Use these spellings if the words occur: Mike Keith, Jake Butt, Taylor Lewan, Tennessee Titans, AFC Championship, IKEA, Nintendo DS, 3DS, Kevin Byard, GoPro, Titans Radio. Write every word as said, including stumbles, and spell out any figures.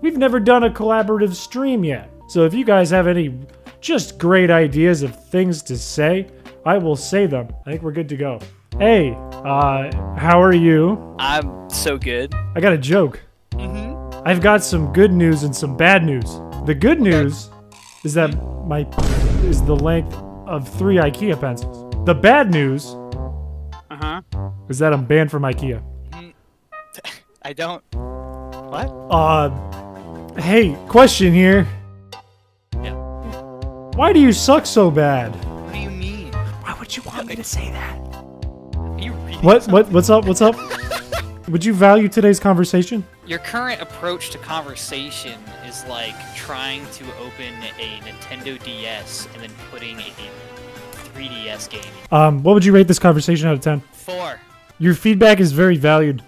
We've never done a collaborative stream yet. So if you guys have any just great ideas of things to say, I will say them. I think we're good to go. Hey, uh, how are you? I'm so good. I got a joke. Mm-hmm. I've got some good news and some bad news. The good news is that my is the length of three IKEA pencils. The bad news uh-huh. is that I'm banned from IKEA. I don't... What? Uh, hey, question here. Yeah. Why do you suck so bad? What do you mean? Why would you want me to say that? You what? Something? What? What's up? What's up? Would you value today's conversation? Your current approach to conversation is like trying to open a Nintendo D S and then putting a three D S game. Um, what would you rate this conversation out of ten? Four. Your feedback is very valued.